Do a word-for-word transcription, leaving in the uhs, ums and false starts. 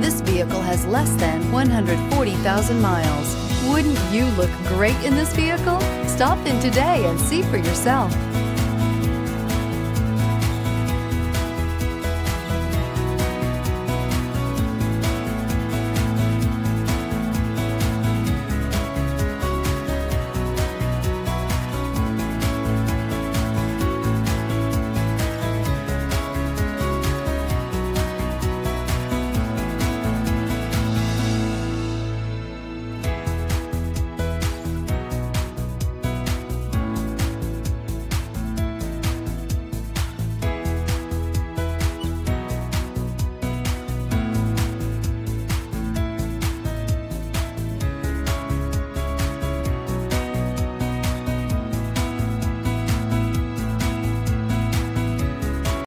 This vehicle has less than one hundred forty thousand miles. Wouldn't you look great in this vehicle? Stop in today and see for yourself.